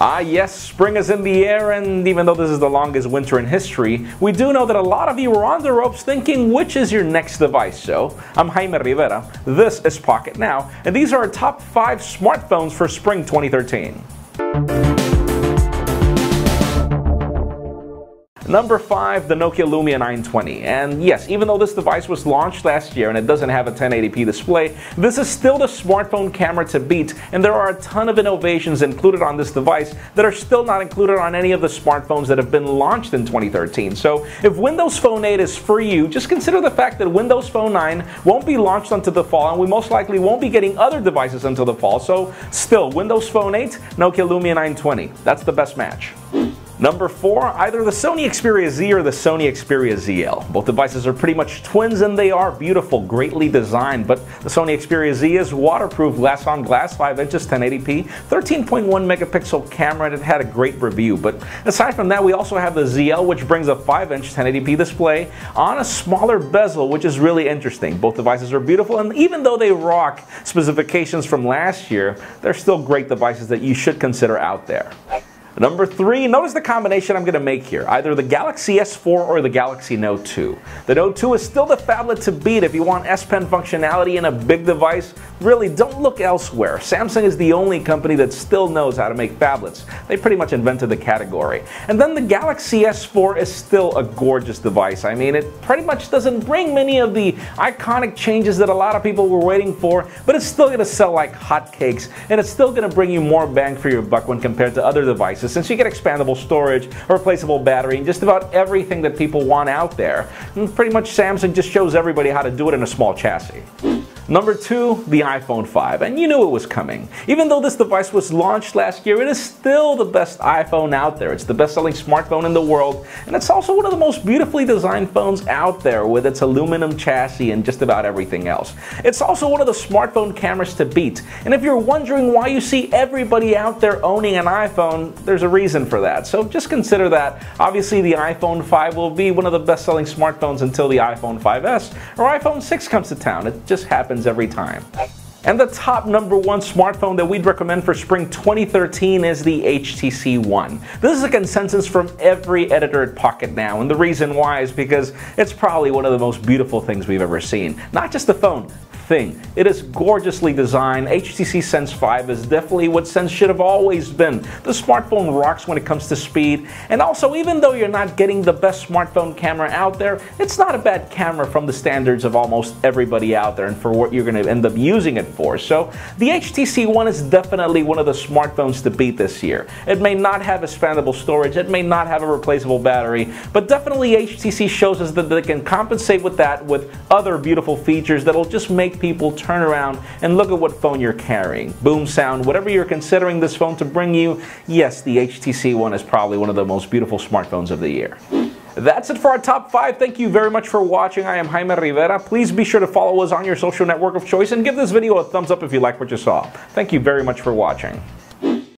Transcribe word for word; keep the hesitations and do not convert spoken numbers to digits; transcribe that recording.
Ah yes, spring is in the air, and even though this is the longest winter in history, we do know that a lot of you are on the ropes thinking which is your next device. So, I'm Jaime Rivera, this is Pocketnow, and these are our top five smartphones for spring twenty thirteen. Number five, the Nokia Lumia nine twenty. And yes, even though this device was launched last year and it doesn't have a ten eighty p display, this is still the smartphone camera to beat, and there are a ton of innovations included on this device that are still not included on any of the smartphones that have been launched in twenty thirteen. So if Windows Phone eight is for you, just consider the fact that Windows Phone nine won't be launched until the fall, and we most likely won't be getting other devices until the fall. So still, Windows Phone eight, Nokia Lumia nine twenty. That's the best match. Number four, either the Sony Xperia Z or the Sony Xperia Z L. Both devices are pretty much twins, and they are beautiful, greatly designed, but the Sony Xperia Z is waterproof, glass on glass, five inches, ten eighty p, thirteen point one megapixel camera, and it had a great review. But aside from that, we also have the Z L, which brings a five inch ten eighty p display on a smaller bezel, which is really interesting. Both devices are beautiful, and even though they rock specifications from last year, they're still great devices that you should consider out there. Number three, notice the combination I'm going to make here, either the Galaxy S four or the Galaxy Note two. The Note two is still the phablet to beat if you want S-Pen functionality in a big device. Really, don't look elsewhere. Samsung is the only company that still knows how to make phablets. They pretty much invented the category. And then the Galaxy S four is still a gorgeous device. I mean, it pretty much doesn't bring many of the iconic changes that a lot of people were waiting for, but it's still going to sell like hotcakes, and it's still going to bring you more bang for your buck when compared to other devices, since you get expandable storage, a replaceable battery, and just about everything that people want out there. And pretty much Samsung just shows everybody how to do it in a small chassis. Number two, the iPhone five, and you knew it was coming. Even though this device was launched last year, it is still the best iPhone out there. It's the best-selling smartphone in the world, and it's also one of the most beautifully designed phones out there with its aluminum chassis and just about everything else. It's also one of the smartphone cameras to beat, and if you're wondering why you see everybody out there owning an iPhone, there's a reason for that, so just consider that. Obviously, the iPhone five will be one of the best-selling smartphones until the iPhone five S or iPhone six comes to town. It just happens every time. And the top number one smartphone that we'd recommend for spring twenty thirteen is the H T C One. This is a consensus from every editor at Pocketnow, and the reason why is because it's probably one of the most beautiful things we've ever seen. Not just the phone, thing. It is gorgeously designed. H T C Sense five is definitely what Sense should have always been. The smartphone rocks when it comes to speed, and also even though you're not getting the best smartphone camera out there, it's not a bad camera from the standards of almost everybody out there and for what you're going to end up using it for. So the H T C One is definitely one of the smartphones to beat this year. It may not have expandable storage, it may not have a replaceable battery, but definitely H T C shows us that they can compensate with that with other beautiful features that'll just make people turn around and look at what phone you're carrying. Boom sound, whatever you're considering this phone to bring you, yes, the H T C One is probably one of the most beautiful smartphones of the year. That's it for our top five. Thank you very much for watching. I am Jaime Rivera. Please be sure to follow us on your social network of choice and give this video a thumbs up if you like what you saw. Thank you very much for watching.